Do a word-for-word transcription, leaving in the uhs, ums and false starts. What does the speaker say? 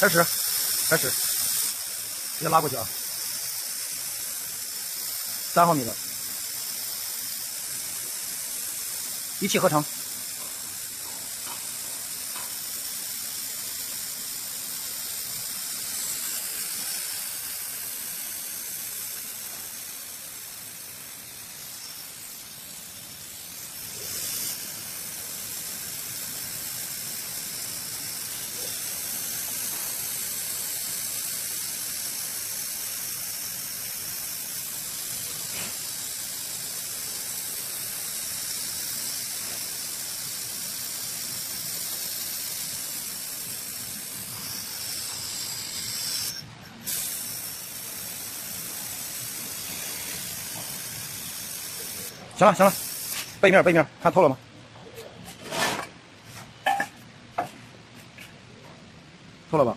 开始，开始，直接拉过去啊！三毫米的，一气呵成。 行了行了，背面背面看透了吗？透了吧？